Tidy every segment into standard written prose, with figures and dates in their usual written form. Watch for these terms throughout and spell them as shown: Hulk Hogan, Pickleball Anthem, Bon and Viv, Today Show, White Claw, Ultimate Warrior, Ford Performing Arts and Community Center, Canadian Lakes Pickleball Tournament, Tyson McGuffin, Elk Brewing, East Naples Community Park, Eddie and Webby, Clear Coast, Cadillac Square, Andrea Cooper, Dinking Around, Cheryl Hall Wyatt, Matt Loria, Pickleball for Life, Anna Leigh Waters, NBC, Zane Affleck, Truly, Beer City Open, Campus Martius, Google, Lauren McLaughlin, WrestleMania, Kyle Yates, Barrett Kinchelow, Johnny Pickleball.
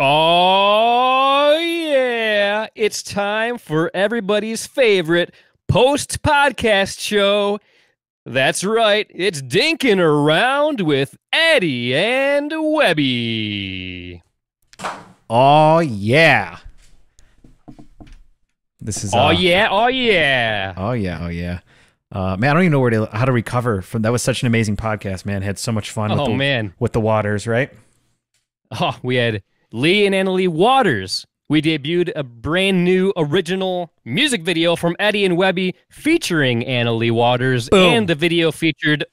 Oh, yeah. It's time for everybody's favorite post-podcast show. That's right. It's Dinkin' Around with Eddie and Webby. Oh, yeah. This is... Oh, yeah. Man, I don't even know how to recover from... That was such an amazing podcast, man. Had so much fun with the Waters, right? Oh, we had... Lee and Anna Leigh Waters. We debuted a brand new original music video from Eddie and Webby featuring Anna Leigh Waters. Boom. And the video featured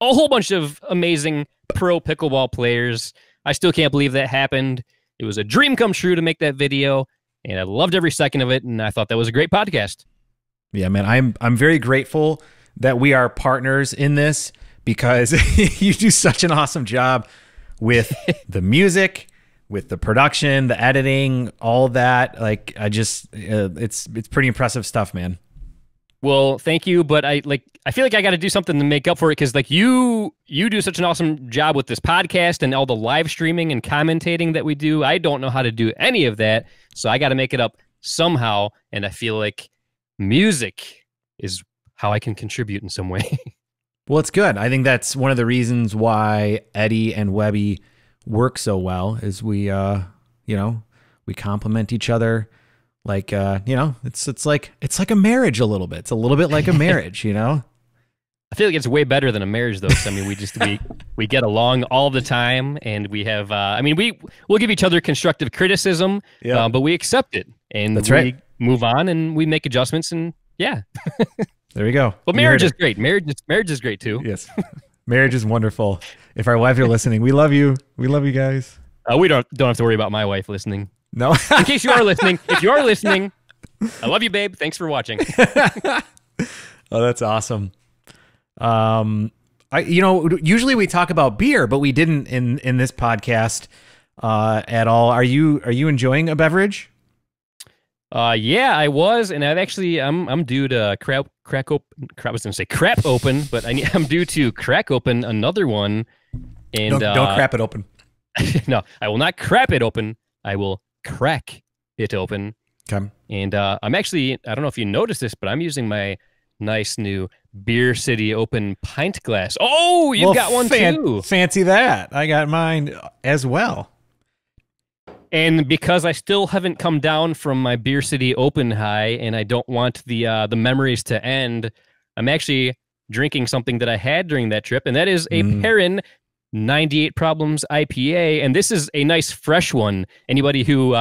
a whole bunch of amazing pro pickleball players. I still can't believe that happened. It was a dream come true to make that video, and I loved every second of it, and I thought that was a great podcast. Yeah, man, I'm very grateful that we are partners in this because you do such an awesome job with the music, with the production, the editing, all that. Like, I just, it's pretty impressive stuff, man. Well, thank you, but I feel like I got to do something to make up for it, because like you do such an awesome job with this podcast and all the live streaming and commentating that we do. I don't know how to do any of that, so I got to make it up somehow, and I feel like music is how I can contribute in some way. Well, it's good. I think that's one of the reasons why Eddie and Webby work so well, is we you know, we complement each other, like you know, it's like a marriage a little bit. It's a little bit like a marriage, you know. I feel like it's way better than a marriage though. I mean, we get along all the time, and we have I mean, we'll give each other constructive criticism, yeah, but we accept it, and that's right. We move on and we make adjustments, and yeah. There we go. Well, marriage is great. Marriage is great too. Yes. Marriage is wonderful. If our wives are listening, we love you. We love you guys. We don't have to worry about my wife listening. No. In case you are listening, if you are listening, I love you, babe. Thanks for watching. Oh, that's awesome. You know, usually we talk about beer, but we didn't in this podcast at all. Are you enjoying a beverage? Yeah, I was, and I've actually I'm due to crack open another one, and don't crap it open. No, I will not crap it open. I will crack it open. Okay. And I'm actually, I don't know if you noticed this, but I'm using my nice new Beer City Open pint glass. Oh, you've got one too. Fancy that! I got mine as well. And because I still haven't come down from my Beer City Open high, and I don't want the memories to end, I'm actually drinking something that I had during that trip, and that is a Perrin 98 Problems IPA, and this is a nice fresh one. Anybody who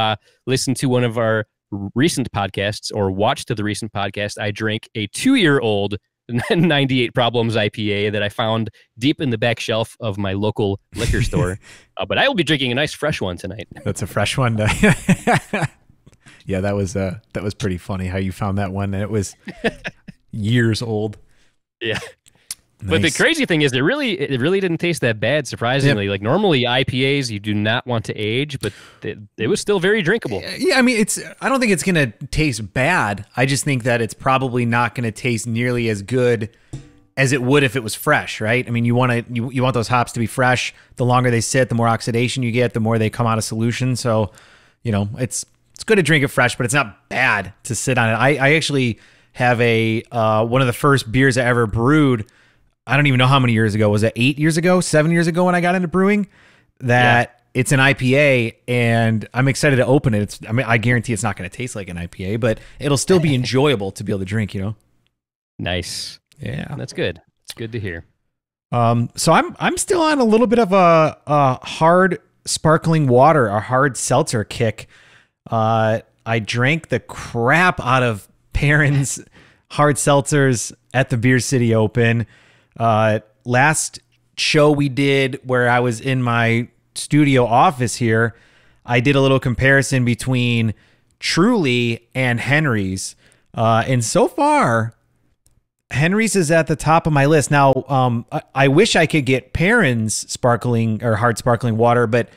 listened to one of our recent podcasts or watched the recent podcast, I drank a 2-year-old 98 Problems IPA that I found deep in the back shelf of my local liquor store. But I will be drinking a nice fresh one tonight. That's a fresh one. Yeah, that was pretty funny how you found that one. It was years old. Yeah. Nice. But the crazy thing is it really didn't taste that bad, surprisingly. Yep. Like, normally IPAs you do not want to age, but it was still very drinkable. Yeah, I mean, I don't think it's going to taste bad. I just think that it's probably not going to taste nearly as good as it would if it was fresh, right? I mean, you want those hops to be fresh. The longer they sit, the more oxidation you get, the more they come out of solution. So, you know, it's good to drink it fresh, but it's not bad to sit on it. I actually have a one of the first beers I ever brewed. I don't even know how many years ago. Was it 8 years ago, 7 years ago when I got into brewing? That yeah. It's an IPA, and I'm excited to open it. I mean, I guarantee it's not going to taste like an IPA, but it'll still be enjoyable to be able to drink, you know? Nice. Yeah. That's good. It's good to hear. So I'm still on a little bit of a hard sparkling water, a hard seltzer kick. I drank the crap out of Perrin's hard seltzers at the Beer City Open. Last show we did where I was in my studio office here, I did a little comparison between Truly and Henry's. And so far, Henry's is at the top of my list. Now, I wish I could get Perrin's sparkling or hard sparkling water, but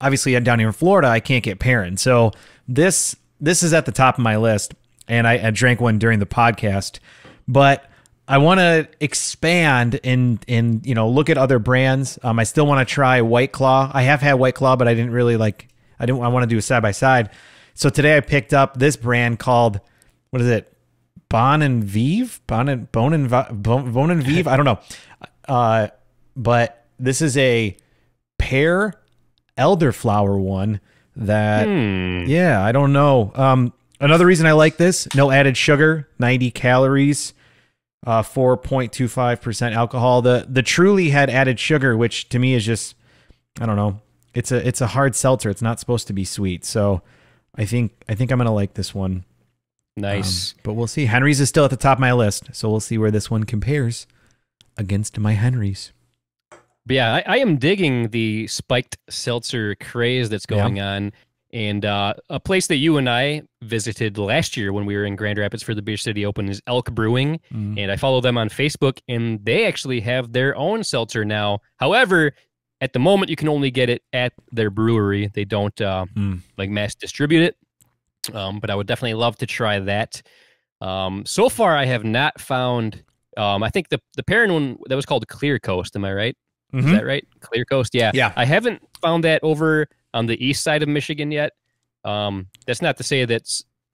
obviously down here in Florida, I can't get Perrin. So this is at the top of my list. And I drank one during the podcast, but I want to expand and you know, look at other brands. I still want to try White Claw. I have had White Claw, but I didn't really like. I want to do a side by side. So today I picked up this brand called, what is it? Bon and Viv, Bon and Viv. I don't know. But this is a pear elderflower one that, yeah, I don't know. Another reason I like this, no added sugar, 90 calories, 4.25% alcohol. The Truly had added sugar, which to me is just, I don't know. It's a hard seltzer. It's not supposed to be sweet. So I think I'm going to like this one. Nice. But we'll see. Henry's is still at the top of my list, so we'll see where this one compares against my Henry's. But yeah, I am digging the spiked seltzer craze that's going on. And a place that you and I visited last year when we were in Grand Rapids for the Beer City Open is Elk Brewing. And I follow them on Facebook, and they actually have their own seltzer now. However, at the moment, you can only get it at their brewery. They don't like mass distribute it. But I would definitely love to try that. So far, I have not found... I think the Perrin one, that was called Clear Coast. Am I right? Is that right? Clear Coast, yeah. I haven't found that over on the east side of Michigan yet. That's not to say that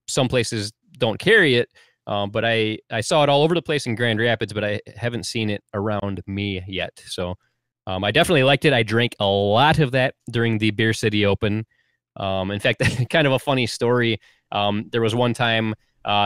some places don't carry it, but I saw it all over the place in Grand Rapids, but I haven't seen it around me yet. So I definitely liked it. I drank a lot of that during the Beer City Open. In fact, kind of a funny story. There was one time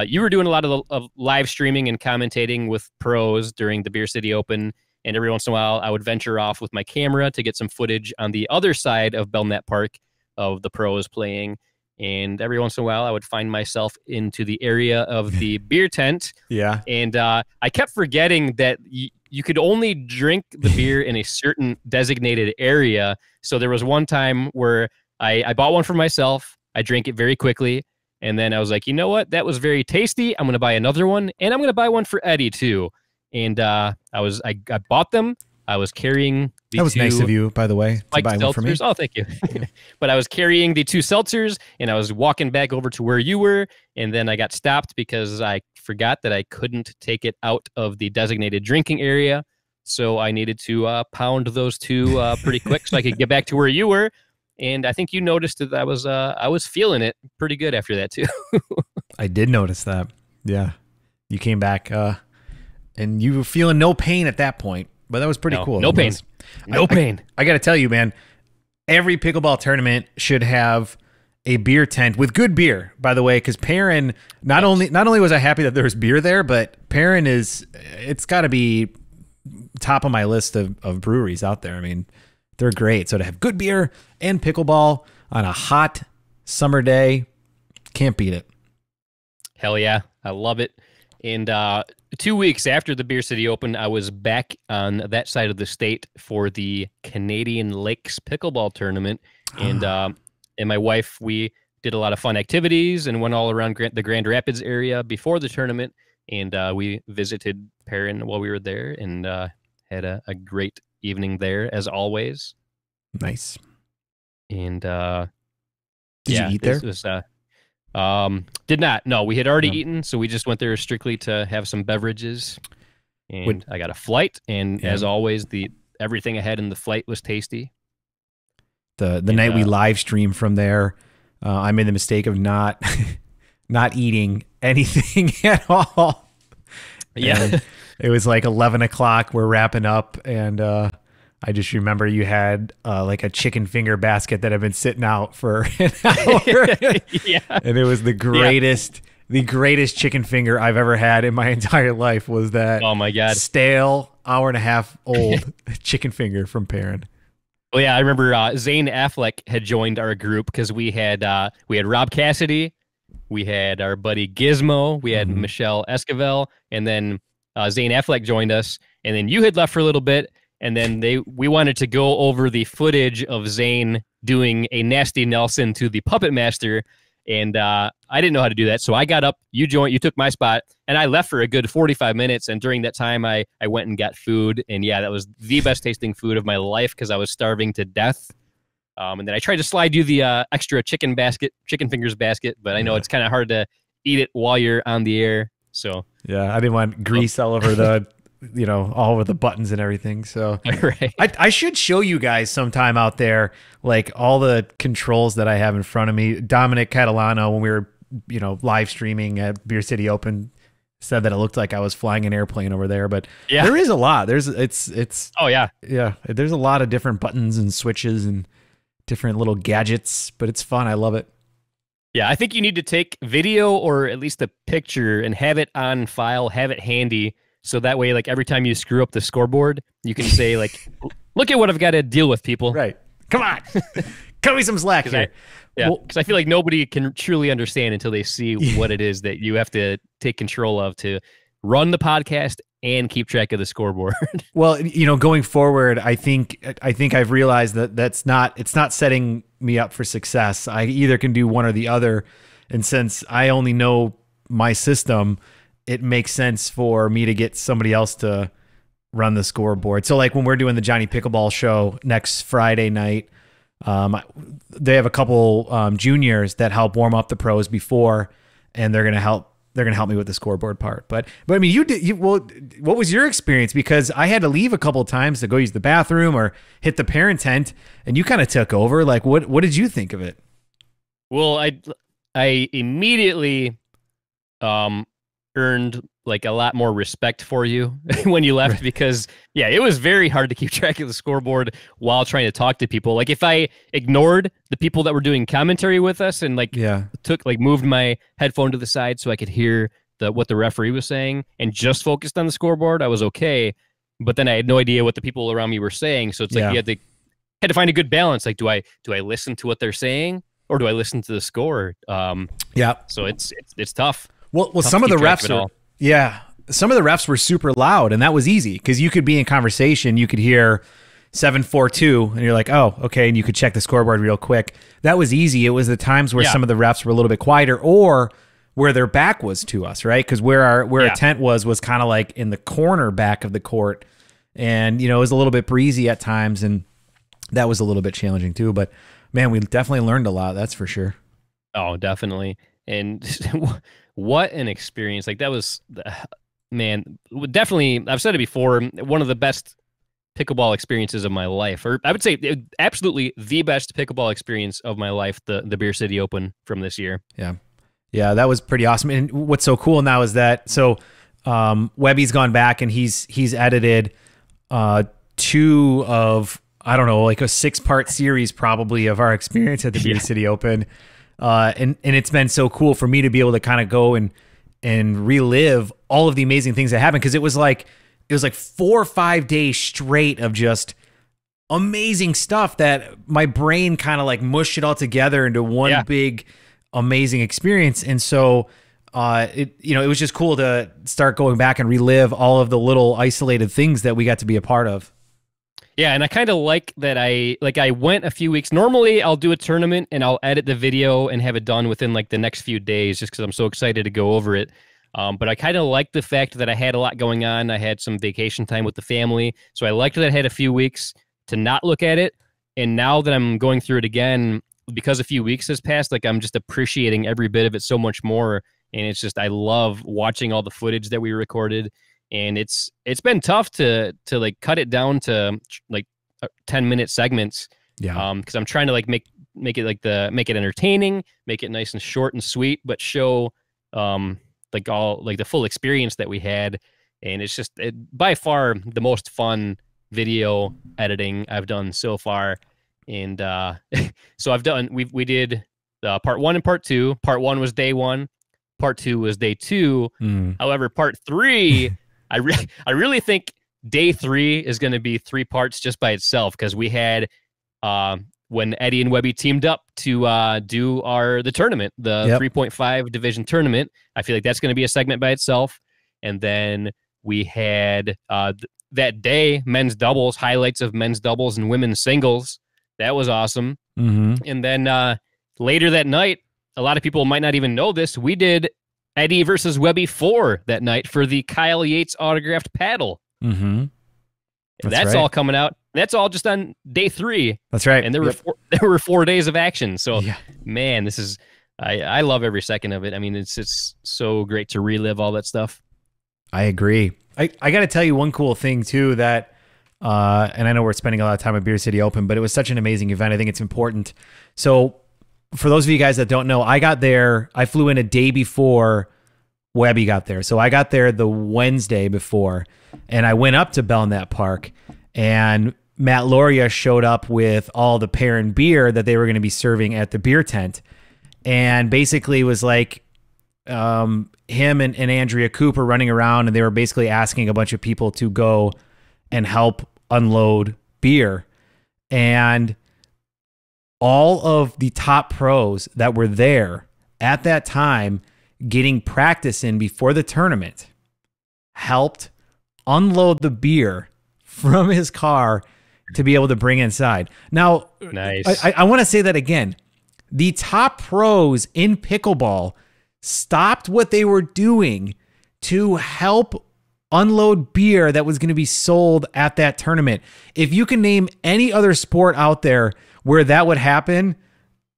you were doing a lot of live streaming and commentating with pros during the Beer City Open, and every once in a while I would venture off with my camera to get some footage on the other side of Belknap Park of the pros playing. And every once in a while I would find myself into the area of the beer tent. Yeah. And I kept forgetting that you could only drink the beer in a certain designated area. So there was one time where I bought one for myself. I drank it very quickly. And then I was like, you know what? That was very tasty. I'm going to buy another one. And I'm going to buy one for Eddie too. And I bought them. I was carrying the two. That was nice of you, by the way, to buy one for me. Oh, thank you. But I was carrying the two seltzers, and I was walking back over to where you were, and then I got stopped because I forgot that I couldn't take it out of the designated drinking area, so I needed to pound those two pretty quick so I could get back to where you were. And I think you noticed that I was feeling it pretty good after that, too. I did notice that. Yeah. You came back... and you were feeling no pain at that point, but that was pretty cool. No pain. No pain. I got to tell you, man, every pickleball tournament should have a beer tent with good beer, by the way, because Perrin, not only was I happy that there was beer there, but Perrin is, it's got to be top of my list of breweries out there. I mean, they're great. So to have good beer and pickleball on a hot summer day, can't beat it. Hell yeah. I love it. And 2 weeks after the Beer City Open, I was back on that side of the state for the Canadian Lakes Pickleball Tournament. And my wife, we did a lot of fun activities and went all around the Grand Rapids area before the tournament. And we visited Perrin while we were there and had a great evening there, as always. Nice. And did you eat there? Did not. No, we had already eaten, so we just went there strictly to have some beverages. And I got a flight, and as always, everything I had in the flight was tasty. The night we live streamed from there, I made the mistake of not eating anything at all. Yeah, and it was like 11 o'clock. We're wrapping up, and I just remember you had like a chicken finger basket that had been sitting out for an hour. And it was the greatest chicken finger I've ever had in my entire life was that stale hour-and-a-half-old chicken finger from Perrin. Oh, yeah. I remember Zane Affleck had joined our group because we had Rob Cassidy. We had our buddy Gizmo. We had Michelle Esquivel. And then Zane Affleck joined us. And then you had left for a little bit. And then we wanted to go over the footage of Zane doing a nasty Nelson to the Puppet Master, and I didn't know how to do that, so I got up, you took my spot, and I left for a good 45 minutes, and during that time, I went and got food, and yeah, that was the best tasting food of my life, because I was starving to death, and then I tried to slide you the extra chicken fingers basket, but I know it's kind of hard to eat it while you're on the air, so. Yeah, I didn't want grease all over the you know, all with the buttons and everything. So right. I should show you guys sometime out there, like all the controls that I have in front of me. Dominic Catalano, when we were, you know, live streaming at Beer City Open, said that it looked like I was flying an airplane over there, but yeah, there is a lot. There's it's oh yeah. Yeah. There's a lot of different buttons and switches and different little gadgets, but it's fun. I love it. Yeah, I think you need to take video or at least a picture and have it on file, have it handy. So that way, like every time you screw up the scoreboard, you can say like, look at what I've got to deal with, people. Right. Come on. Cut me some slack here. Yeah, because I feel like nobody can truly understand until they see what it is that you have to take control of to run the podcast and keep track of the scoreboard. Well, you know, going forward, I think I've realized that it's not setting me up for success. I either can do one or the other, and since I only know my system, it makes sense for me to get somebody else to run the scoreboard. So, like when we're doing the Johnny Pickleball show next Friday night. They have a couple juniors that help warm up the pros before, and they're gonna help. They're gonna help me with the scoreboard part. But I mean, well, what was your experience? Because I had to leave a couple of times to go use the bathroom or hit the parent tent, and you kind of took over. Like, what did you think of it? Well, I immediately earned like a lot more respect for you when you left, because yeah, it was very hard to keep track of the scoreboard while trying to talk to people. Like if I ignored the people that were doing commentary with us and like yeah, moved my headphone to the side so I could hear what the referee was saying and just focused on the scoreboard, I was okay. But then I had no idea what the people around me were saying. So it's like yeah, you had to find a good balance. Like, do I listen to what they're saying or do I listen to the score? Yeah. So it's tough. Well, tough some of the refs are. Yeah, some of the refs were super loud, and that was easy because you could be in conversation, you could hear 7-4-2, and you're like, oh, okay, and you could check the scoreboard real quick. That was easy. It was the times where yeah, some of the refs were a little bit quieter, or where their back was to us, right? Because where our tent was kind of like in the corner back of the court, and you know it was a little bit breezy at times, and that was a little bit challenging too. But man, we definitely learned a lot. That's for sure. Oh, definitely, and. What an experience. Like that was, man, definitely, I've said it before, one of the best pickleball experiences of my life, or I would say absolutely the best pickleball experience of my life, the Beer City Open from this year. Yeah. Yeah, that was pretty awesome. And what's so cool now is that, so Webby's gone back and he's edited two of, I don't know, like a 6-part series probably of our experience at the Beer City Open. And it's been so cool for me to be able to kind of go and relive all of the amazing things that happened, because it was like 4 or 5 days straight of just amazing stuff that my brain kind of like mushed it all together into one yeah, big amazing experience. And so it was just cool to start going back and relive all of the little isolated things that we got to be a part of. Yeah, and I kind of like that I went a few weeks. Normally, I'll do a tournament, and I'll edit the video and have it done within, like, the next few days just because I'm so excited to go over it. But I kind of like the fact that I had a lot going on. I had some vacation time with the family. So I liked that I had a few weeks to not look at it. And now that I'm going through it again, because a few weeks has passed, like, I'm just appreciating every bit of it so much more. And it's just I love watching all the footage that we recorded. And it's been tough to like cut it down to like 10-minute segments. Yeah. Because I'm trying to like make it like make it entertaining, make it nice and short and sweet, but show like all like the full experience that we had. And it's just by far the most fun video editing I've done so far. And so we did part 1 and part 2. Part 1 was day 1. Part 2 was day 2. Mm. However, part 3. I really think day 3 is going to be 3 parts just by itself, because we had when Eddie and Webby teamed up to do the tournament, the yep, 3.5 division tournament. I feel like that's going to be a segment by itself. And then we had that day men's doubles, highlights of men's doubles and women's singles. That was awesome. Mm-hmm. And then later that night, a lot of people might not even know this, we did Eddie versus Webby 4 that night for the Kyle Yates autographed paddle. Mm-hmm. That's right. All coming out. That's all just on day 3. That's right. And there yep, were 4 days of action. So yeah, man, this is I love every second of it. I mean, it's so great to relive all that stuff. I agree. I got to tell you one cool thing too that, and I know we're spending a lot of time at Beer City Open, but it was such an amazing event. I think it's important. So for those of you guys that don't know, I got there, I flew in a day before Webby got there. So I got there the Wednesday before, and I went up to Belknap Park, and Matt Loria showed up with all the Perrin beer that they were going to be serving at the beer tent. And basically was like, him and Andrea Cooper running around, and they were basically asking a bunch of people to go and help unload beer. And all of the top pros that were there at that time getting practice in before the tournament helped unload the beer from his car to be able to bring inside. Now, nice. I want to say that again. The top pros in pickleball stopped what they were doing to help unload beer that was going to be sold at that tournament. If you can name any other sport out there where that would happen,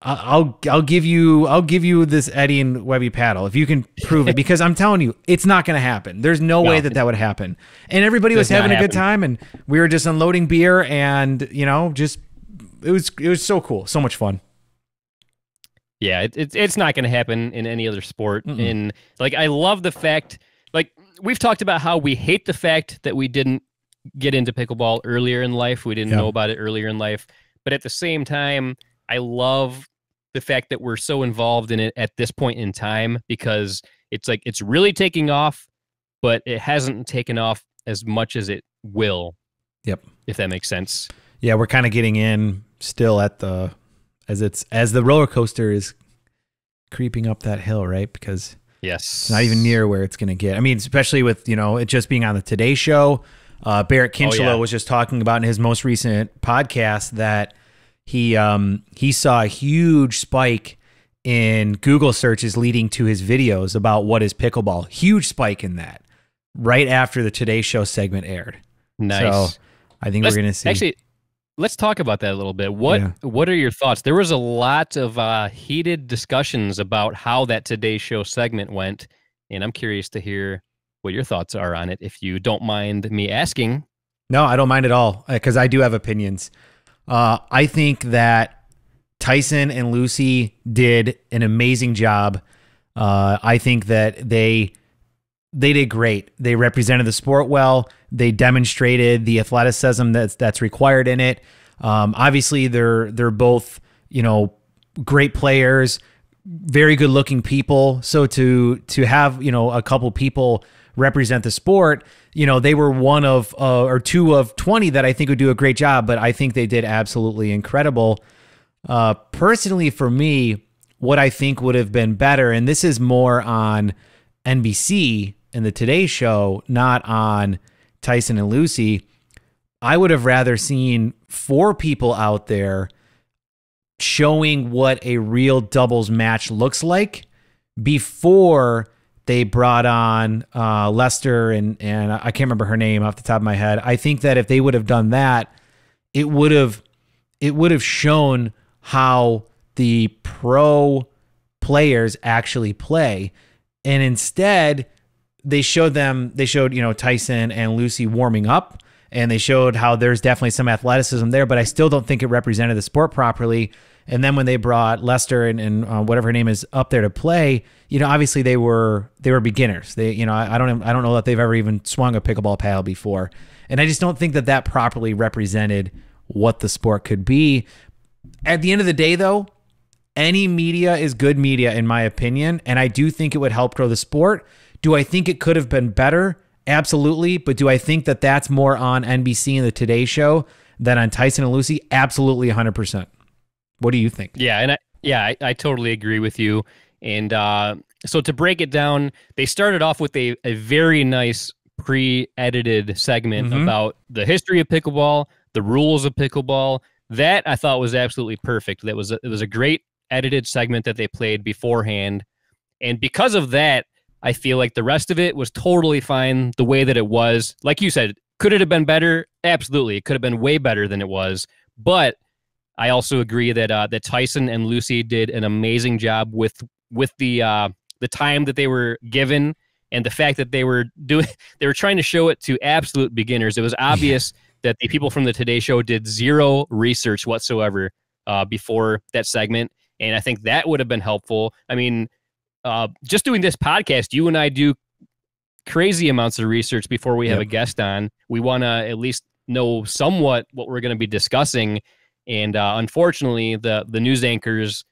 I'll give you this Eddie and Webby paddle if you can prove it, because I'm telling you, it's not going to happen. There's no way that would happen. And everybody was having a good time, and we were just unloading beer, and you know, just it was so cool, so much fun. Yeah, it's not going to happen in any other sport. Mm-mm. And like, I love the fact, like we've talked about how we hate the fact that we didn't get into pickleball earlier in life. We didn't know about it earlier in life. But at the same time, I love the fact that we're so involved in it at this point in time, because it's like, it's really taking off, but it hasn't taken off as much as it will. Yep. If that makes sense. Yeah, we're kind of getting in still at the... As the roller coaster is creeping up that hill, right? Because it's not even near where it's going to get. I mean, especially with, you know, it just being on the Today Show. Barrett Kinchelow was just talking about in his most recent podcast that he saw a huge spike in Google searches leading to his videos about what is pickleball. Huge spike in that right after the Today Show segment aired. Nice. So I think we're going to see. Actually, let's talk about that a little bit. What are your thoughts? There was a lot of heated discussions about how that Today Show segment went, and I'm curious to hear what your thoughts are on it, if you don't mind me asking. No, I don't mind at all, because I do have opinions. I think that Tyson and Lucy did an amazing job. I think that they did great. They represented the sport well. They demonstrated the athleticism that's required in it. Obviously, they're both, you know, great players, very good looking people. So to have, you know, a couple people represent the sport, you know, they were one of or two of 20 that I think would do a great job. But I think they did absolutely incredible. Personally, for me, what I think would have been better, and this is more on NBC and the Today Show, not on Tyson and Lucy, I would have rather seen four people out there showing what a real doubles match looks like before they brought on Lester and I can't remember her name off the top of my head. I think that if they would have done that, it would have shown how the pro players actually play. And instead, they showed, you know, Tyson and Lucy warming up, and they showed how there's definitely some athleticism there, but I still don't think it represented the sport properly. And then when they brought Lester and whatever her name is up there to play, you know, obviously they were beginners. They, you know, I don't know that they've ever even swung a pickleball paddle before. And I just don't think that properly represented what the sport could be. At the end of the day, though, any media is good media, in my opinion, and I do think it would help grow the sport. Do I think it could have been better? Absolutely. But do I think that that's more on NBC and the Today Show than on Tyson and Lucy? Absolutely, 100%. What do you think? Yeah, and I totally agree with you. And so to break it down, they started off with a very nice pre-edited segment about the history of pickleball, the rules of pickleball. That I thought was absolutely perfect. That was it was a great edited segment that they played beforehand. And because of that, I feel like the rest of it was totally fine the way that it was. Like you said, could it have been better? Absolutely. It could have been way better than it was. But I also agree that that Tyson and Lucy did an amazing job with the time that they were given. And the fact that they were trying to show it to absolute beginners. It was obvious that the people from the Today Show did zero research whatsoever before that segment. And I think that would have been helpful. I mean, just doing this podcast, you and I do crazy amounts of research before we have a guest on. We want to at least know somewhat what we're going to be discussing. And unfortunately, the news anchors,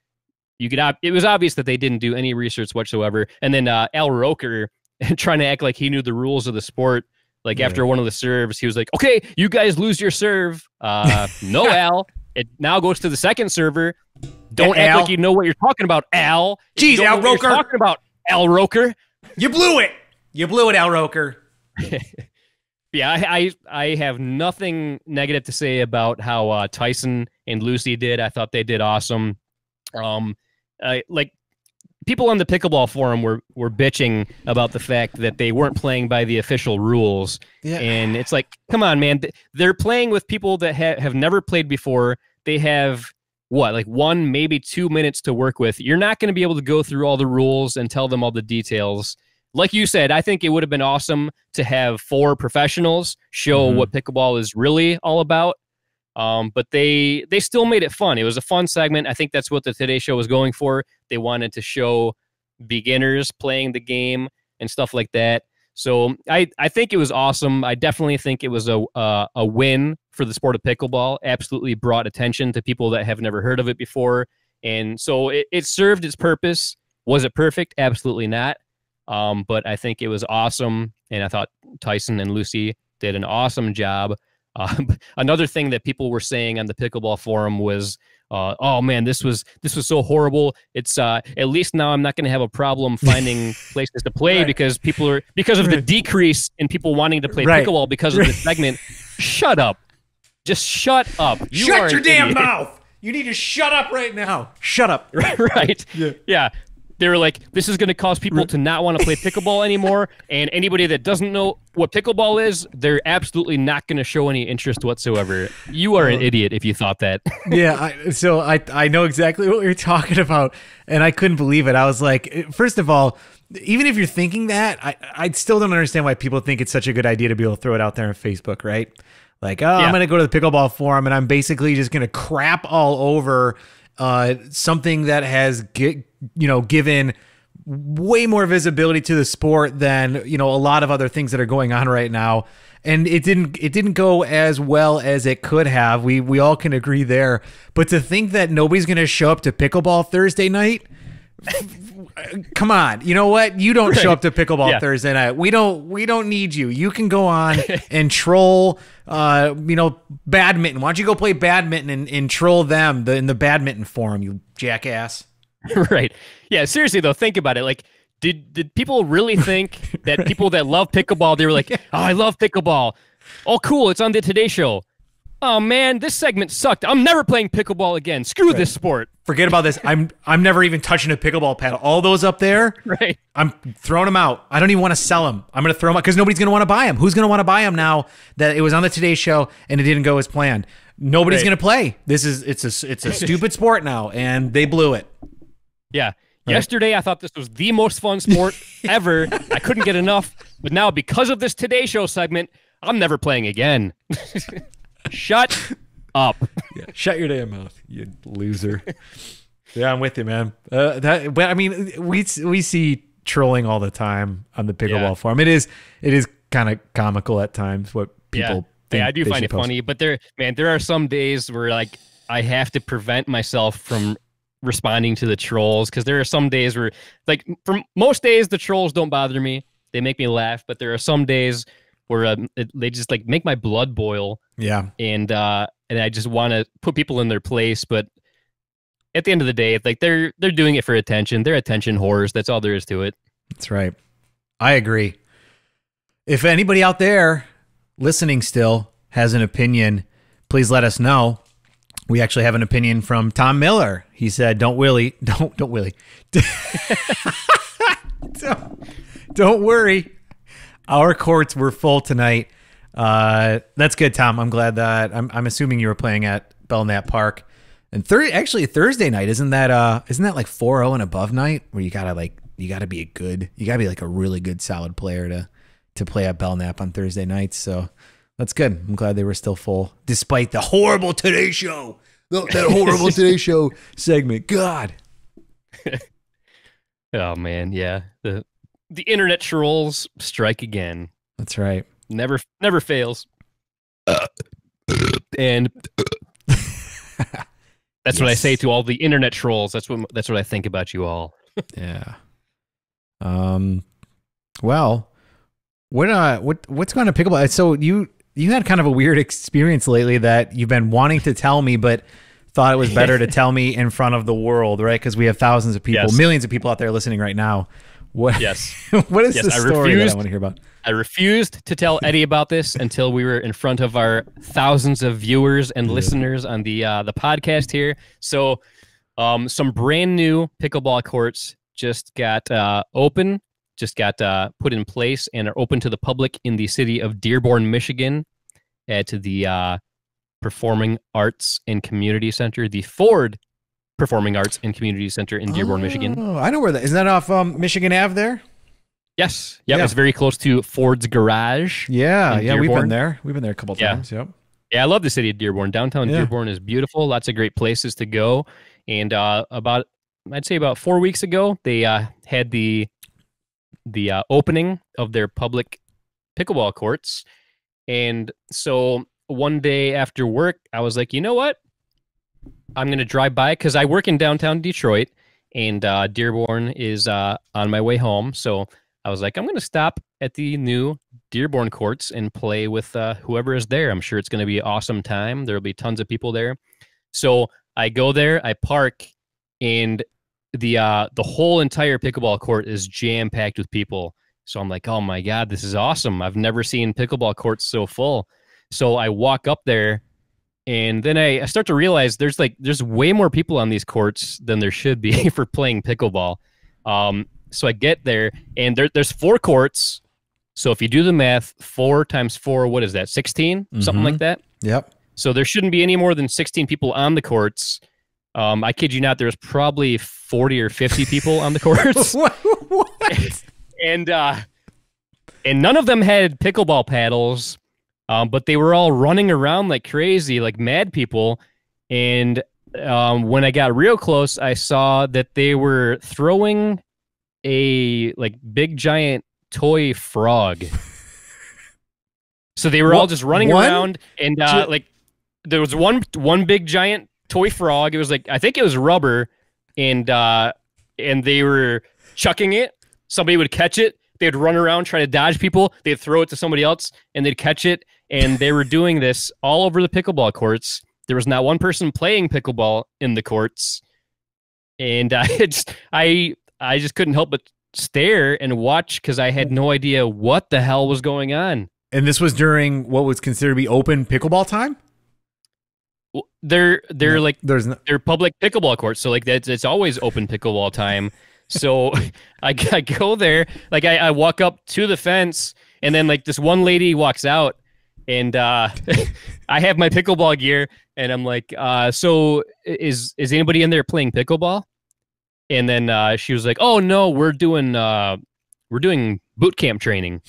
it was obvious that they didn't do any research whatsoever. And then Al Roker trying to act like he knew the rules of the sport. Like after one of the serves, he was like, okay, you guys lose your serve. No, Al. It now goes to the second server. Don't act like you know what you're talking about, Al. Jeez, Al Roker. Talking about Al Roker. You blew it. You blew it, Al Roker. Yeah, I have nothing negative to say about how Tyson and Lucy did. I thought they did awesome. Like people on the pickleball forum were bitching about the fact that they weren't playing by the official rules. Yeah. And it's like, come on, man. They're playing with people that have never played before. They have what, like 1, maybe 2 minutes to work with. You're not going to be able to go through all the rules and tell them all the details. Like you said, I think it would have been awesome to have 4 professionals show what pickleball is really all about. But they still made it fun. It was a fun segment. I think that's what the Today Show was going for. They wanted to show beginners playing the game and stuff like that. So I think it was awesome. I definitely think it was a win for the sport of pickleball. Absolutely brought attention to people that have never heard of it before. And so it served its purpose. Was it perfect? Absolutely not. But I think it was awesome. And I thought Tyson and Lucy did an awesome job. Another thing that people were saying on the pickleball forum was, "Oh man, this was so horrible. It's at least now I'm not going to have a problem finding places to play because people are because of the decrease in people wanting to play pickleball because of the segment." Shut up! Just shut up! You shut your damn mouth! You need to shut up right now! Shut up! Right? Yeah. They were like, this is going to cause people to not want to play pickleball anymore. And anybody that doesn't know what pickleball is, they're absolutely not going to show any interest whatsoever. You are an idiot if you thought that. So I know exactly what you're talking about. And I couldn't believe it. I was like, first of all, even if you're thinking that, I still don't understand why people think it's such a good idea to be able to throw it out there on Facebook, right? Like, oh, I'm going to go to the pickleball forum and I'm basically just going to crap all over something that has given way more visibility to the sport than a lot of other things that are going on right now, and it didn't go as well as it could have. We all can agree there. But to think that nobody's going to show up to pickleball Thursday night, come on. You know what? You don't show up to pickleball Thursday night. We don't need you. You can go on and troll, badminton. Why don't you go play badminton and troll them in the badminton forum, you jackass. Right. Yeah. Seriously though, think about it. Like, did people really think that people that love pickleball, they were like, oh, I love pickleball. Oh, cool. It's on the Today Show. Oh man, this segment sucked. I'm never playing pickleball again. Screw this sport. Forget about this. I'm never even touching a pickleball paddle. All those up there, I'm throwing them out. I don't even want to sell them. I'm going to throw them out because nobody's going to want to buy them. Who's going to want to buy them now that it was on the Today Show and it didn't go as planned? Nobody's going to play. It's a stupid sport now, and they blew it. Yeah. Yesterday, I thought this was the most fun sport ever. I couldn't get enough, but now because of this Today Show segment, I'm never playing again. Shut up. Shut your damn mouth, you loser. Yeah, I'm with you, man. But I mean, we see trolling all the time on the pickleball forum. It is kind of comical at times what people think. Yeah, I do find it funny, but there are some days where like I have to prevent myself from responding to the trolls, because there are some days where like for most days the trolls don't bother me. They make me laugh, but there are some days where they just like make my blood boil. Yeah. And I just want to put people in their place, but at the end of the day, it's like they're doing it for attention. They're attention whores. That's all there is to it. That's right. I agree. If anybody out there listening still has an opinion, please let us know. We actually have an opinion from Tom Miller. He said, don't worry. Our courts were full tonight. That's good, Tom. I'm glad that I'm assuming you were playing at Belknap Park. And actually Thursday night, isn't that like 4-0 and above night where you gotta like you got to be a good, you got to be like a really good solid player to play at Belknap on Thursday nights. So that's good. I'm glad they were still full despite the horrible Today Show. That horrible Today Show segment. God. Oh man, yeah. The internet trolls strike again. That's right. Never fails. And that's what I say to all the internet trolls. That's what I think about you all. Yeah. Well, what's going on at pickleball? So you had kind of a weird experience lately that you've been wanting to tell me, but thought it was better to tell me in front of the world, right? Because we have thousands of people, millions of people out there listening right now. What is the story that I want to hear about? I refused to tell Eddie about this until we were in front of our thousands of viewers and listeners on the podcast here. So some brand new pickleball courts just got open, just got put in place and are open to the public in the city of Dearborn, Michigan at the Performing Arts and Community Center, the Ford Performing Arts and Community Center in Dearborn, Michigan. Oh, I know where that is. Isn't that off Michigan Ave there? Yes. Yep, yeah, it's very close to Ford's Garage. Yeah, yeah, we've been there. We've been there a couple times. Yep. Yeah, I love the city of Dearborn. Downtown Dearborn is beautiful. Lots of great places to go. And about 4 weeks ago, they had the opening of their public pickleball courts. And so one day after work, I was like, you know what? I'm going to drive by because I work in downtown Detroit, and Dearborn is on my way home. So I was like, I'm going to stop at the new Dearborn courts and play with whoever is there. I'm sure it's going to be an awesome time. There'll be tons of people there. So I go there, I park, and the whole entire pickleball court is jam-packed with people. So I'm like, oh my God, this is awesome. I've never seen pickleball courts so full. So I walk up there. And then I start to realize there's way more people on these courts than there should be for playing pickleball. So I get there, and there's four courts. So if you do the math, 4 times 4, what is that, 16? Something like that? Yep. So there shouldn't be any more than 16 people on the courts. I kid you not, there's probably 40 or 50 people on the courts. What? And none of them had pickleball paddles. But they were all running around like crazy, like mad people. And when I got real close, I saw that they were throwing a big giant toy frog. So they were all just running around, and there was one big giant toy frog. It was I think it was rubber, and they were chucking it. Somebody would catch it. They'd run around trying to dodge people. They'd throw it to somebody else, and they'd catch it. And they were doing this all over the pickleball courts. There was not one person playing pickleball in the courts. And I just couldn't help but stare and watch because I had no idea what the hell was going on. And this was during what was considered to be open pickleball time? Well, they're public pickleball courts. So it's always open pickleball time. So I go there, I walk up to the fence, and then this one lady walks out, and I have my pickleball gear, and I'm like, so is anybody in there playing pickleball? And then she was like, oh no, we're doing boot camp training.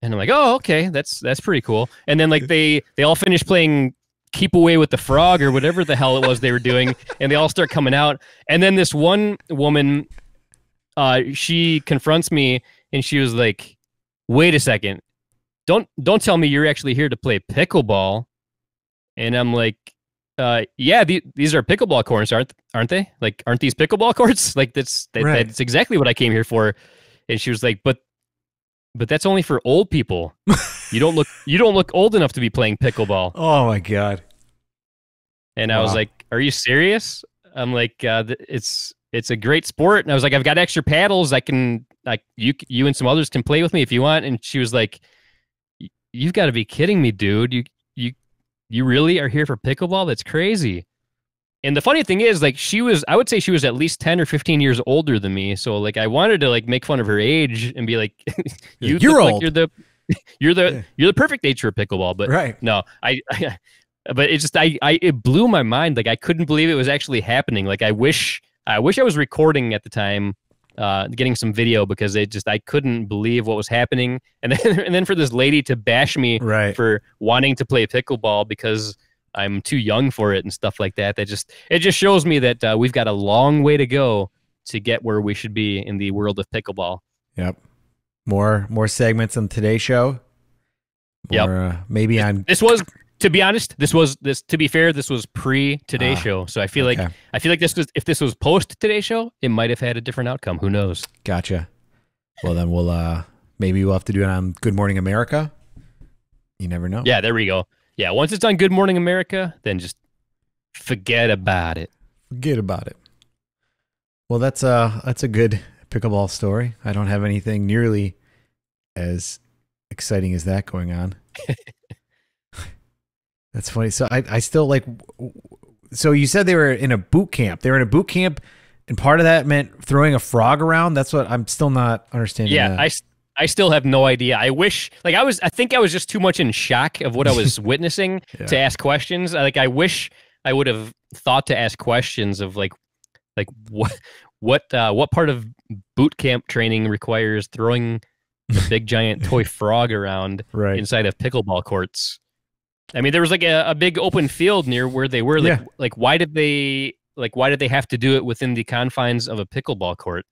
And I'm like, oh okay, that's pretty cool. And then they all finish playing keep away with the frog or whatever the hell it was they were doing. And they all start coming out. And then this one woman, she confronts me, and she was like, wait a second. Don't tell me you're actually here to play pickleball. And I'm like, yeah, these are pickleball courts, aren't they? Aren't these pickleball courts? That's exactly what I came here for. And she was like, but that's only for old people. You don't look old enough to be playing pickleball. Oh my God. And I was like, are you serious? I'm like, it's a great sport. And I was like, I've got extra paddles. I can you and some others can play with me if you want. And she was like, you've got to be kidding me, dude. You really are here for pickleball? That's crazy. And the funny thing is, I would say she was at least 10 or 15 years older than me. So I wanted to make fun of her age and be like, you're old. You're the perfect age for pickleball. But no, but it just, it blew my mind. I couldn't believe it was actually happening. I wish I was recording at the time getting some video because they just, I couldn't believe what was happening. And then for this lady to bash me for wanting to play pickleball because I'm too young for it and stuff like that. It just shows me that we've got a long way to go to get where we should be in the world of pickleball. Yep. More segments on today's show. Maybe on this was, to be honest, this was pre Today Show. So I feel like this was, if this was post Today Show, it might have had a different outcome. Who knows? Gotcha. Well, then we'll maybe we'll have to do it on Good Morning America. You never know. Yeah, there we go. Yeah, once it's on Good Morning America, then just forget about it. Forget about it. Well, that's a good pickleball story. I don't have anything nearly as exciting as that going on. That's funny. So I still like, so you said they were in a boot camp. They were in a boot camp, and part of that meant throwing a frog around. That's what I'm still not understanding. Yeah, I still have no idea. I wish, like, I think I was just too much in shock of what I was witnessing to ask questions. Like, I wish I would have thought to ask questions of like what part of boot camp training requires throwing the big giant toy frog around inside of pickleball courts. I mean, there was like a big open field near where they were. Like, why did they have to do it within the confines of a pickleball court?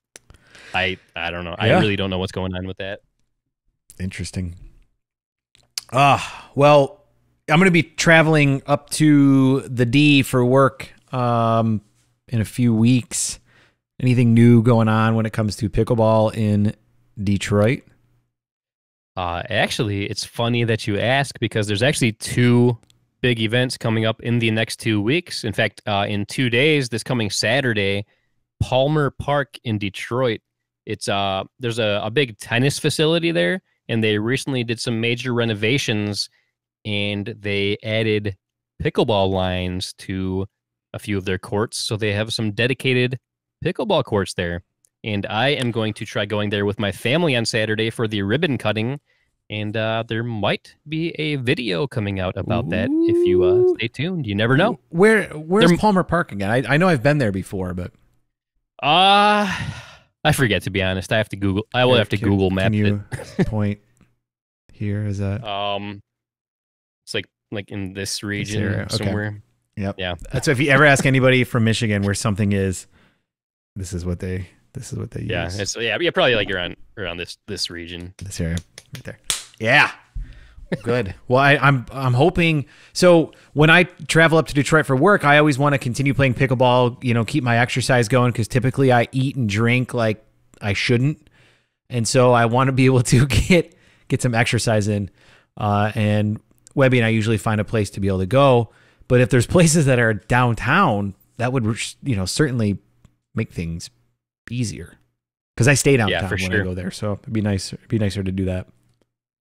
I don't know. Yeah. I really don't know what's going on with that. Interesting. Well, I'm going to be traveling up to the D for work in a few weeks. Anything new going on when it comes to pickleball in Detroit? Actually, it's funny that you ask, because there's actually two big events coming up in the next 2 weeks. In fact, in 2 days, this coming Saturday, Palmer Park in Detroit. It's there's a big tennis facility there, and they recently did some major renovations, and they added pickleball lines to a few of their courts. So they have some dedicated pickleball courts there. And I am going to try going there with my family on Saturday for the ribbon cutting. And there might be a video coming out about that if you stay tuned. You never know. Where's Palmer Park again? I know I've been there before, but... I forget, to be honest. I have to Google. I will have to Google map it. Can you point here? Is that... It's like in this region somewhere. Yep. Yeah. So if you ever ask anybody from Michigan where something is, this is what they use. It's, yeah, probably like around this region. This area right there. Yeah. Good. Well, I'm hoping so. When I travel up to Detroit for work, I always want to continue playing pickleball, you know, keep my exercise going, because typically I eat and drink like I shouldn't. And so I want to be able to get some exercise in. And Webby and I usually find a place to be able to go. But if there's places that are downtown, that would, you know, certainly make things easier, because I stay downtown when I go there. So it'd be nice. It'd be nicer to do that.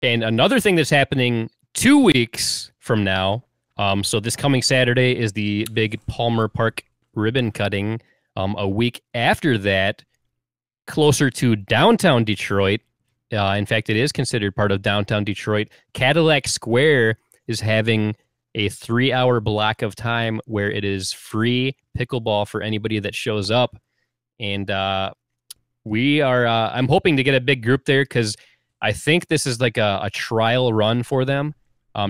And another thing that's happening 2 weeks from now. So this coming Saturday is the big Palmer Park ribbon cutting. A week after that, closer to downtown Detroit. In fact, it is considered part of downtown Detroit. Cadillac Square is having a 3-hour block of time where it is free pickleball for anybody that shows up. And I'm hoping to get a big group there, because I think this is like a trial run for them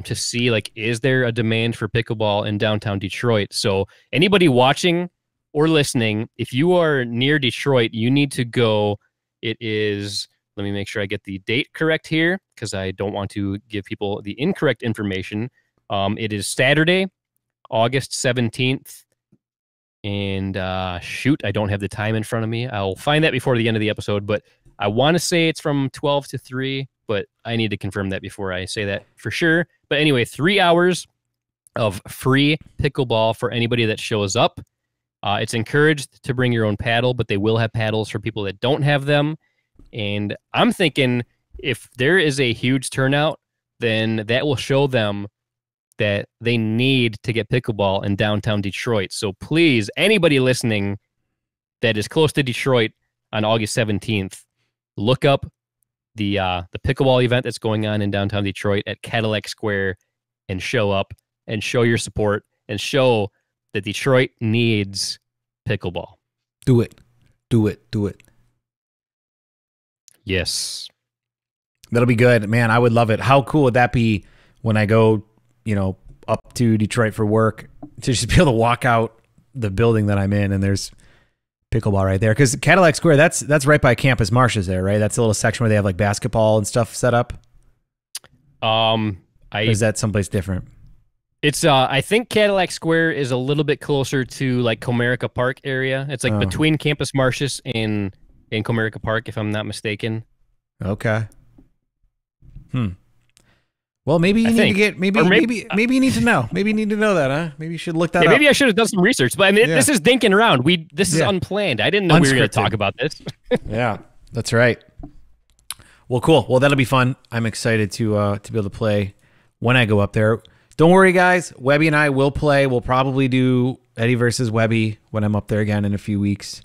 to see, like, is there a demand for pickleball in downtown Detroit? So anybody watching or listening, if you are near Detroit, you need to go. It is, let me make sure I get the date correct here, because I don't want to give people the incorrect information. It is Saturday, August 17th. And shoot, I don't have the time in front of me. I'll find that before the end of the episode, but I want to say it's from 12 to 3, but I need to confirm that before I say that for sure. But anyway, 3 hours of free pickleball for anybody that shows up. It's encouraged to bring your own paddle, but they will have paddles for people that don't have them. And I'm thinking if there is a huge turnout, then that will show them that they need to get pickleball in downtown Detroit. So please, anybody listening that is close to Detroit on August 17th, look up the pickleball event that's going on in downtown Detroit at Cadillac Square, and show up and show your support and show that Detroit needs pickleball. Do it. Do it. Do it. Yes. That'll be good. Man, I would love it. How cool would that be when I go, you know, up to Detroit for work, to just be able to walk out the building that I'm in and there's pickleball right there? Because Cadillac Square, that's right by Campus Martius there, right? That's a little section where they have like basketball and stuff set up. Or is that someplace different? It's I think Cadillac Square is a little bit closer to like Comerica Park area. It's like between Campus Martius and Comerica Park, if I'm not mistaken. Okay. Hmm. Well, maybe you need to get maybe you need to know. Maybe you need to know that, huh? Maybe you should look that up. Maybe I should have done some research. But I mean, this is dinking around. This is unplanned. I didn't know we were going to talk about this. Yeah, that's right. Well, cool. Well, that'll be fun. I'm excited to be able to play when I go up there. Don't worry, guys. Webby and I will play. We'll probably do Eddie versus Webby when I'm up there again in a few weeks.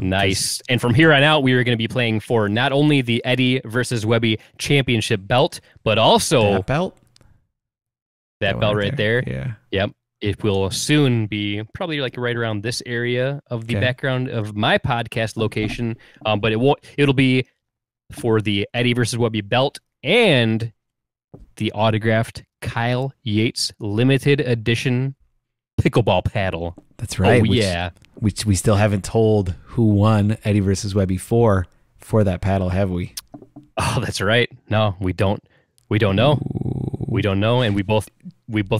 Nice. And from here on out, we are going to be playing for not only the Eddie versus Webby championship belt, but also that belt. That belt right there. Yeah. Yep. It will soon be probably like right around this area of the background of my podcast location. But it won't. It'll be for the Eddie versus Webby belt and the autographed Kyle Yates limited edition pickleball paddle. That's right. Oh, yeah. Which we still haven't told who won Eddie versus Webby for that paddle, have we? Oh, that's right. No, we don't. We don't know. Ooh. We don't know, and we both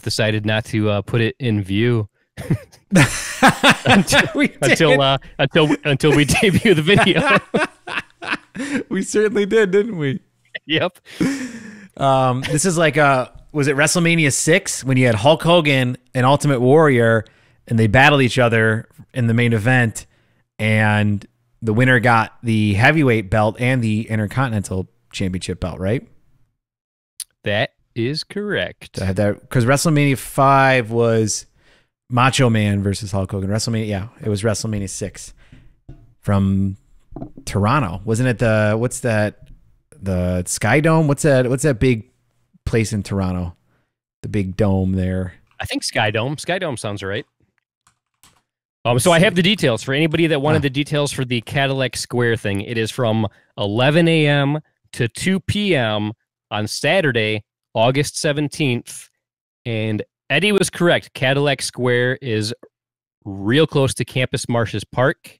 decided not to put it in view until we debut the video. We certainly did, didn't we? Yep. This is like was it WrestleMania 6 when you had Hulk Hogan and Ultimate Warrior, and they battled each other in the main event, and the winner got the heavyweight belt and the Intercontinental Championship belt, right? That is correct. I had that because WrestleMania 5 was Macho Man versus Hulk Hogan. It was WrestleMania 6 from Toronto, wasn't it? The Sky Dome. What's that big place in Toronto? The big dome there. I think Sky Dome. Sky Dome sounds right. So I have the details for anybody that wanted the details for the Cadillac Square thing. It is from 11 a.m. to 2 p.m. on Saturday, August 17th. And Eddie was correct. Cadillac Square is real close to Campus Martius Park.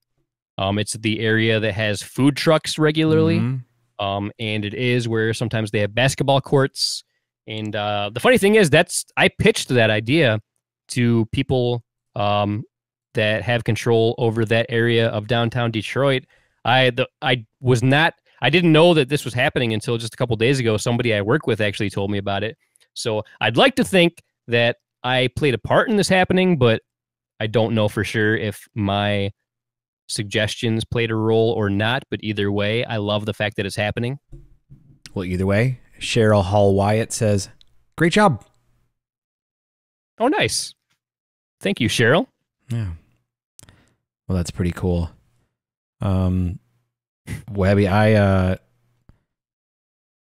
It's the area that has food trucks regularly. Mm-hmm. And it is where sometimes they have basketball courts. And the funny thing is, I pitched that idea to people that have control over that area of downtown Detroit. I didn't know that this was happening until just a couple days ago. Somebody I work with actually told me about it. So I'd like to think that I played a part in this happening, but I don't know for sure if my suggestions played a role or not. But either way, I love the fact that it's happening. Well, either way, Cheryl Hall Wyatt says, "Great job." Oh, nice. Thank you, Cheryl. Yeah. Well, that's pretty cool. Webby,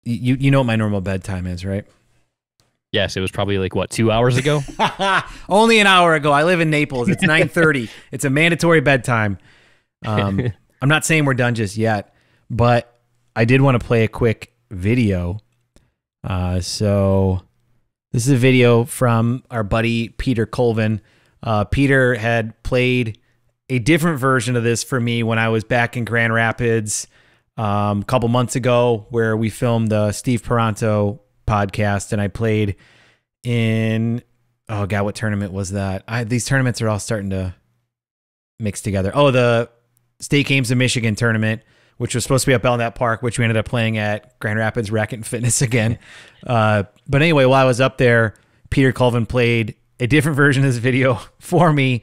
you know what my normal bedtime is, right? Yes, it was probably like, what, 2 hours ago? Only an hour ago. I live in Naples. It's 9:30. It's a mandatory bedtime. I'm not saying we're done just yet, but I did want to play a quick video. So this is a video from our buddy Peter Colvin. Peter had played a different version of this for me when I was back in Grand Rapids a couple months ago, where we filmed the Steve Paranto podcast, and I played in, oh God, what tournament was that? These tournaments are all starting to mix together. Oh, the State Games of Michigan tournament, which was supposed to be at Belknap Park, which we ended up playing at Grand Rapids Racket and Fitness again. But anyway, while I was up there, Peter Colvin played a different version of this video for me,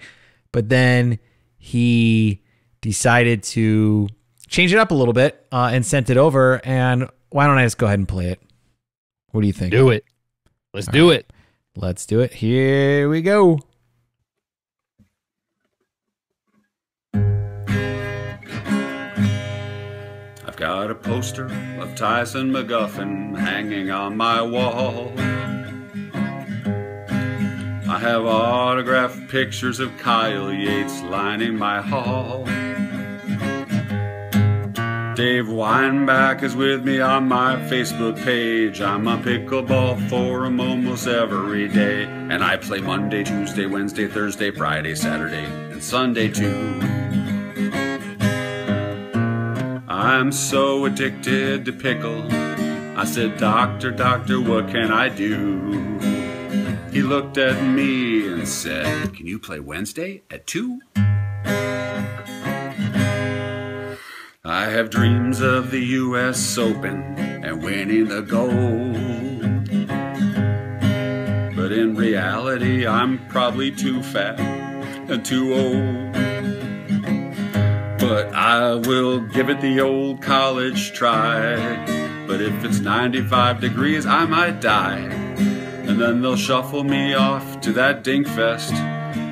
but then he decided to change it up a little bit and sent it over. And why don't I just go ahead and play it? What do you think? Do it. Let's do it. Let's do it. Here we go. I've got a poster of Tyson McGuffin hanging on my wall. I have autographed pictures of Kyle Yates lining my hall. Dave Weinbach is with me on my Facebook page. I'm on Pickleball Forum almost every day. And I play Monday, Tuesday, Wednesday, Thursday, Friday, Saturday, and Sunday too. I'm so addicted to pickle. I said, "Doctor, doctor, what can I do?" He looked at me and said, "Can you play Wednesday at 2? I have dreams of the U.S. Open and winning the gold. But in reality, I'm probably too fat and too old. But I will give it the old college try. But if it's 95 degrees, I might die. And then they'll shuffle me off to that dinkfest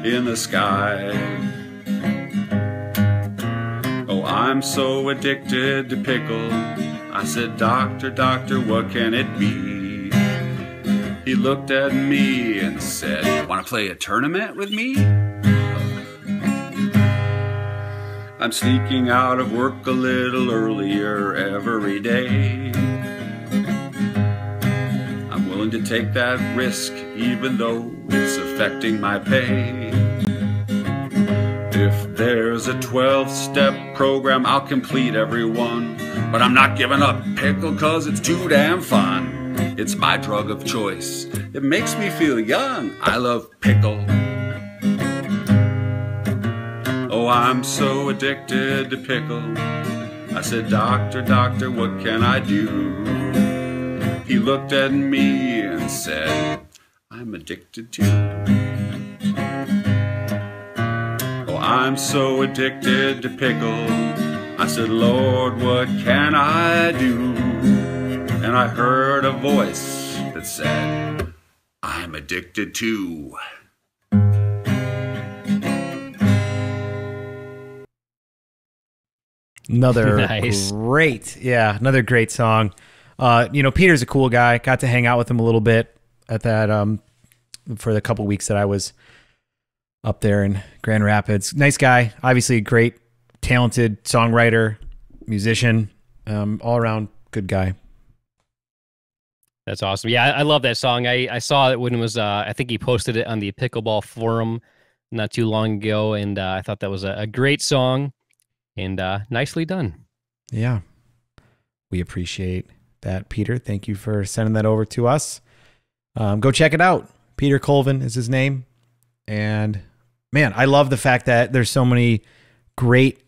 in the sky. Oh, I'm so addicted to pickle." I said, "Doctor, doctor, what can it be?" He looked at me and said, "Wanna play a tournament with me?" I'm sneaking out of work a little earlier every day. To take that risk even though it's affecting my pay. If there's a 12-step program, I'll complete every one. But I'm not giving up pickle, cause it's too damn fun. It's my drug of choice. It makes me feel young. I love pickle. Oh, I'm so addicted to pickle. I said, "Doctor, doctor, what can I do?" He looked at me and said, "I'm addicted too." Oh, I'm so addicted to pickle. I said, "Lord, what can I do?" And I heard a voice that said, "I'm addicted too." Another nice. Great, yeah, another great song. You know, Peter's a cool guy. Got to hang out with him a little bit at that for the couple weeks that I was up there in Grand Rapids. Nice guy, obviously a great, talented songwriter, musician, all around good guy. That's awesome. Yeah, I love that song. I saw it when it was. I think he posted it on the Pickleball Forum not too long ago, and I thought that was a great song and nicely done. Yeah, we appreciate that, Peter. Thank you for sending that over to us. Go check it out. Peter Colvin is his name. And man, I love the fact that there's so many great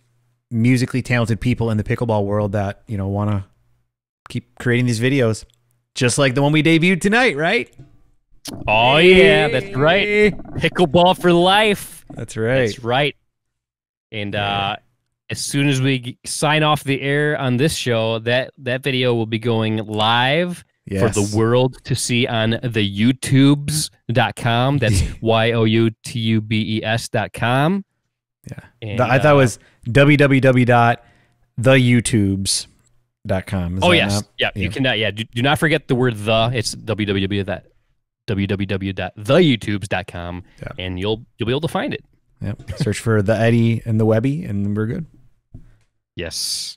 musically talented people in the pickleball world that, you know, want to keep creating these videos, just like the one we debuted tonight, right? Oh yeah, that's right. Pickleball for life. That's right. That's right. And as soon as we sign off the air on this show, that video will be going live for the world to see on the YouTubes.com. That's YOUTUBES.com. Yeah. And, I thought it was www.theyoutubes.com. Oh, yes. Yeah, yeah. You can, yeah. Do not forget the word the. It's www.theyoutubes.com, yeah. And you'll be able to find it. Yep. Search for the Eddie and the Webby, and we're good. Yes.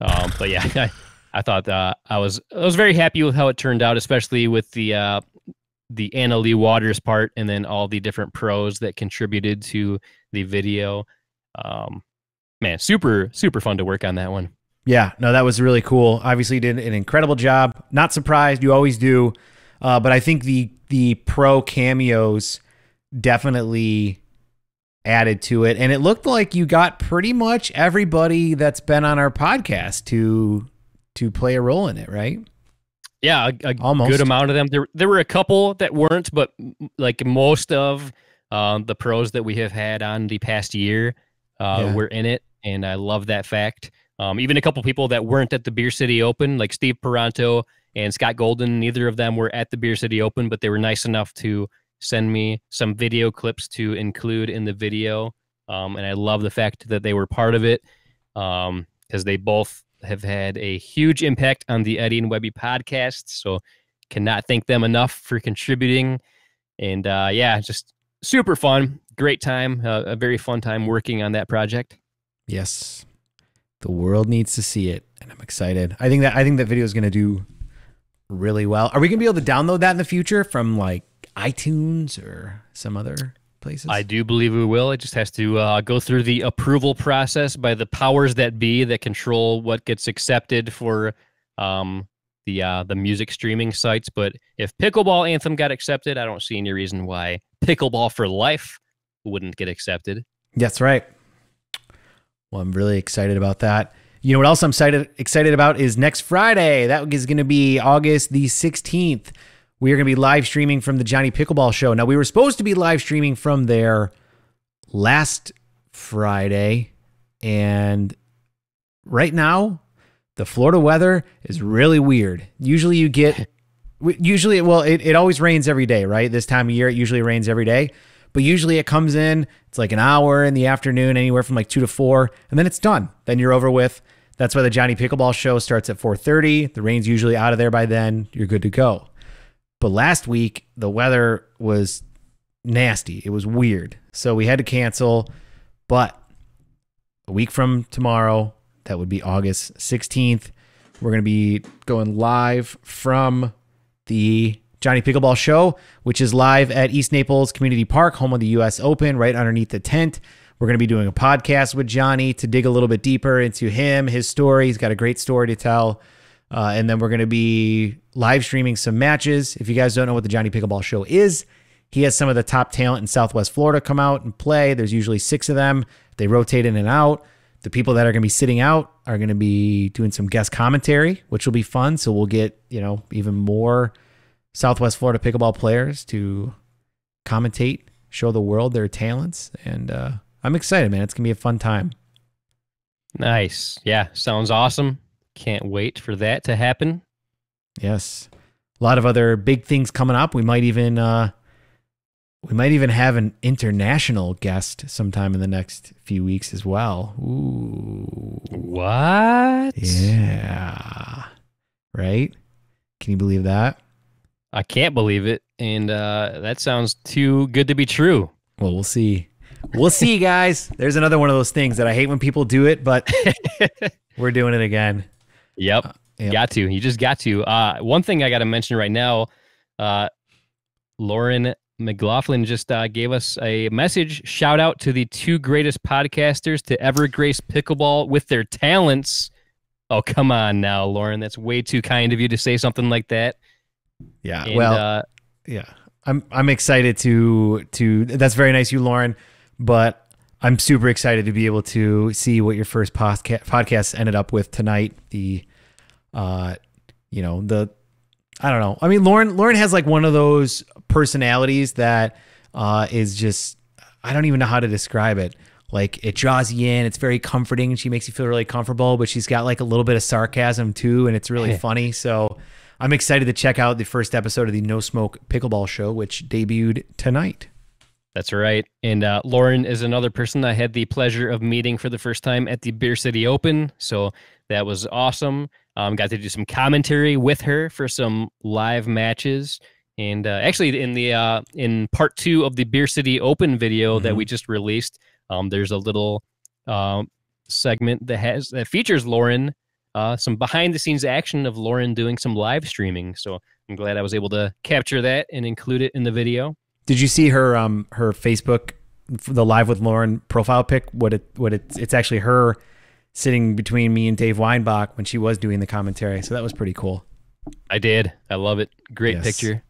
But yeah, I thought I was very happy with how it turned out, especially with the Anna Leigh Waters part, and then all the different pros that contributed to the video. Man, super, super fun to work on that one. Yeah, no, that was really cool. Obviously, you did an incredible job. Not surprised, you always do. But I think the pro cameos definitely added to it, and it looked like you got pretty much everybody that's been on our podcast to play a role in it, right? Yeah, a good amount of them. There were a couple that weren't, but like most of the pros that we have had on the past year were in it, and I love that fact. Even a couple people that weren't at the Beer City Open, like Steve Paranto and Scott Golden, neither of them were at the Beer City Open, but they were nice enough to send me some video clips to include in the video. And I love the fact that they were part of it, because they both have had a huge impact on the Eddie and Webby podcast. So cannot thank them enough for contributing. And yeah, just super fun. Great time. A very fun time working on that project. Yes. The world needs to see it, and I'm excited. I think that video is going to do really well. Are we going to be able to download that in the future from like iTunes or some other places? I do believe we will. It just has to go through the approval process by the powers that be that control what gets accepted for the music streaming sites. But if Pickleball Anthem got accepted, I don't see any reason why Pickleball for Life wouldn't get accepted. That's right. Well, I'm really excited about that. You know what else I'm excited about is next Friday. That is going to be August the 16th. We are going to be live streaming from the Johnny Pickleball Show. Now, we were supposed to be live streaming from there last Friday. And right now, the Florida weather is really weird. Usually you get, it always rains every day, right? This time of year, it usually rains every day. But usually it comes in, it's like an hour in the afternoon, anywhere from like 2 to 4, and then it's done. Then you're over with. That's why the Johnny Pickleball Show starts at 4:30. The rain's usually out of there by then. You're good to go. But last week, the weather was nasty. It was weird. So we had to cancel. But a week from tomorrow, that would be August 16th. We're going to be going live from the Johnny Pickleball Show, which is live at East Naples Community Park, home of the U.S. Open, right underneath the tent. We're going to be doing a podcast with Johnny to dig a little bit deeper into him, his story. He's got a great story to tell. And then we're going to be live streaming some matches. If you guys don't know what the Johnny Pickleball Show is, he has some of the top talent in Southwest Florida come out and play. There's usually 6 of them. They rotate in and out. The people that are going to be sitting out are going to be doing some guest commentary, which will be fun. So we'll get, you know, even more Southwest Florida pickleball players to commentate, show the world their talents. And I'm excited, man. It's going to be a fun time. Nice. Yeah, sounds awesome. Can't wait for that to happen. Yes. A lot of other big things coming up. We might even have an international guest sometime in the next few weeks as well. Ooh. What? Yeah. Right? Can you believe that? I can't believe it. And that sounds too good to be true. Well, we'll see. We'll see, guys. There's another one of those things that I hate when people do it, but we're doing it again. Yep. Yep. Got to. You just got to. One thing I got to mention right now, Lauren McLaughlin just gave us a message. Shout out to the 2 greatest podcasters to ever grace pickleball with their talents. Oh, come on now, Lauren. That's way too kind of you to say something like that. Yeah. And, well, yeah, I'm excited to that's very nice of you, Lauren, but I'm super excited to be able to see what your first podcast ended up with tonight. The, you know, the, I don't know. I mean, Lauren has like one of those personalities that is just, I don't even know how to describe it. Like, it draws you in. It's very comforting. And she makes you feel really comfortable, but she's got like a little bit of sarcasm too. And it's really funny. So I'm excited to check out the first episode of the No Smoke Pickleball Show, which debuted tonight. That's right. And Lauren is another person I had the pleasure of meeting for the first time at the Beer City Open. So that was awesome. Got to do some commentary with her for some live matches. And actually, in the in part 2 of the Beer City Open video that we just released, there's a little segment that features Lauren, some behind the scenes action of Lauren doing some live streaming. So I'm glad I was able to capture that and include it in the video. Did you see her her Facebook, the Live with Lauren profile pic? It's actually her sitting between me and Dave Weinbach when she was doing the commentary. So that was pretty cool. I did. I love it. Great picture.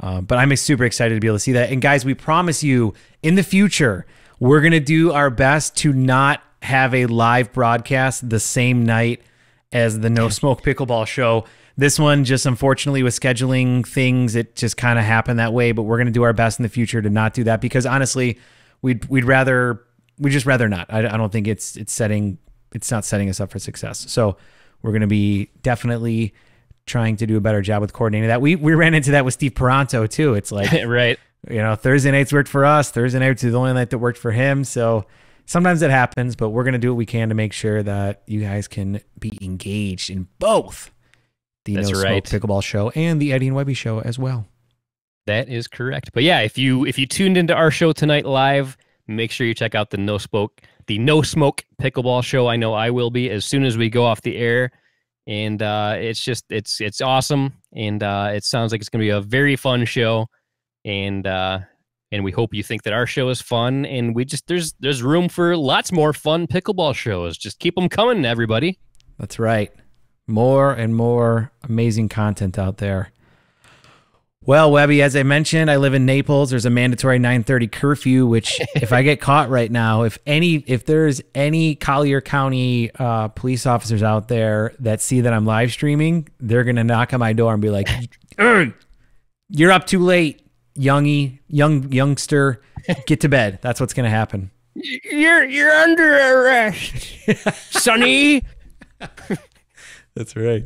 But I'm super excited to be able to see that. And guys, we promise you in the future, we're going to do our best to not have a live broadcast the same night as the No Smoke Pickleball Show. This one just unfortunately with scheduling things, it just kind of happened that way, but we're going to do our best in the future to not do that because honestly, we'd just rather not. I don't think it's not setting us up for success. So we're going to be definitely trying to do a better job with coordinating that. We ran into that with Steve Paranto too. It's like, right. You know, Thursday nights worked for us. Thursday nights is the only night that worked for him. So sometimes it happens, but we're going to do what we can to make sure that you guys can be engaged in both the No Smoke Pickleball Show and the Eddie and Webby Show as well. That is correct. But yeah, if you tuned into our show tonight live, Make sure you check out the No Smoke Pickleball Show. I know I will be as soon as we go off the air. And it's just, it's awesome. And it sounds like it's going to be a very fun show. And we hope you think that our show is fun. And we just, there's room for lots more fun pickleball shows. Just keep them coming, everybody. That's right. More and more amazing content out there. Well, Webby, as I mentioned, I live in Naples. There's a mandatory 9:30 curfew, which if I get caught right now, if there's any Collier County police officers out there that see that I'm live streaming, they're going to knock on my door and be like, you're up too late, youngster, get to bed. That's what's going to happen. You're under arrest, Sonny. That's right.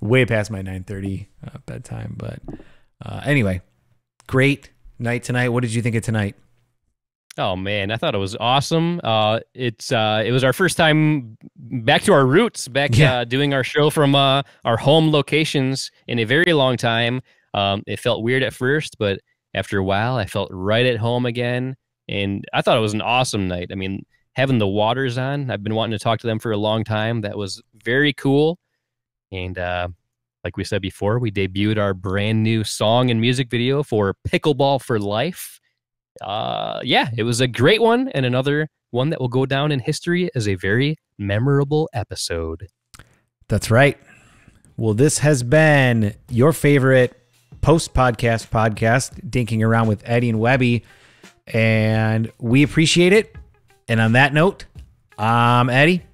Way past my 9:30 bedtime, but... anyway, great night tonight. What did you think of tonight? Oh man, I thought it was awesome. It was our first time back to our roots, doing our show from our home locations in a very long time. It felt weird at first, but after a while, I felt right at home again. And I thought it was an awesome night. I mean, having the Waters on, I've been wanting to talk to them for a long time. That was very cool. And like we said before, we debuted our brand new song and music video for Pickleball for Life. Yeah, it was a great one, and another one that will go down in history as a very memorable episode. That's right. Well, this has been your favorite post-podcast podcast, Dinking Around with Eddie and Webby, and we appreciate it. And on that note, I'm Eddie.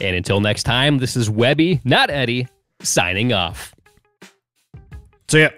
And until next time, this is Webby, not Eddie, signing off. See ya.